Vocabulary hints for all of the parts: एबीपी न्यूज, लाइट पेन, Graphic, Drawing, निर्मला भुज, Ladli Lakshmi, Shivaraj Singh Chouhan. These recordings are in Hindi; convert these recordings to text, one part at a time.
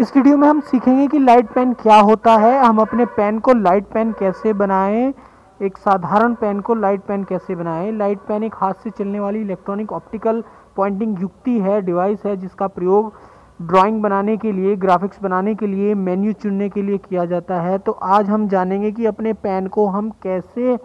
इस वीडियो में हम सीखेंगे कि लाइट पेन क्या होता है, हम अपने पेन को लाइट पेन कैसे बनाएं, एक साधारण पेन को लाइट पेन कैसे बनाएं। लाइट पेन एक हाथ से चलने वाली इलेक्ट्रॉनिक ऑप्टिकल पॉइंटिंग युक्ति है, डिवाइस है, जिसका प्रयोग ड्राइंग बनाने के लिए, ग्राफिक्स बनाने के लिए, मेन्यू चुनने के लिए किया जाता है। तो आज हम जानेंगे कि अपने पेन को हम कैसे,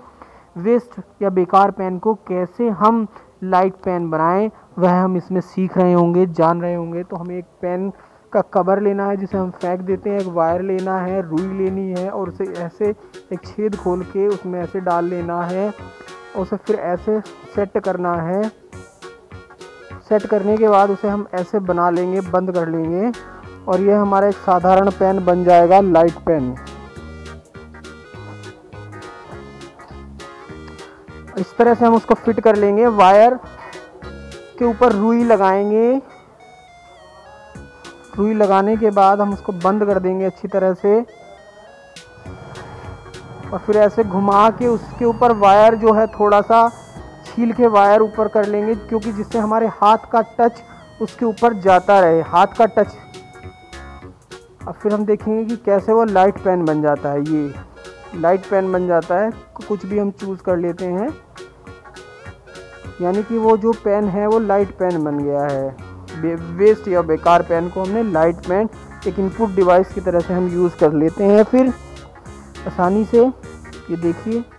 वेस्ट या बेकार पेन को कैसे हम लाइट पेन बनाएं, वह हम इसमें सीख रहे होंगे, जान रहे होंगे। तो हमें एक पेन का कवर लेना है जिसे हम फेंक देते हैं, एक वायर लेना है, रुई लेनी है और उसे ऐसे एक छेद खोल के उसमें ऐसे डाल लेना है और उसे फिर ऐसे सेट करना है। सेट करने के बाद उसे हम ऐसे बना लेंगे, बंद कर लेंगे और यह हमारा एक साधारण पेन बन जाएगा, लाइट पेन। इस तरह से हम उसको फिट कर लेंगे, वायर के ऊपर रुई लगाएंगे। रुई लगाने के बाद हम उसको बंद कर देंगे अच्छी तरह से और फिर ऐसे घुमा के उसके ऊपर वायर जो है थोड़ा सा छील के वायर ऊपर कर लेंगे, क्योंकि जिससे हमारे हाथ का टच उसके ऊपर जाता रहे, हाथ का टच। अब फिर हम देखेंगे कि कैसे वो लाइट पेन बन जाता है। ये लाइट पेन बन जाता है, कुछ भी हम चूज़ कर लेते हैं, यानी कि वो जो पेन है वो लाइट पेन बन गया है। वेस्ट या बेकार पेन को हमने लाइट पेन एक इनपुट डिवाइस की तरह से हम यूज़ कर लेते हैं। फिर आसानी से ये देखिए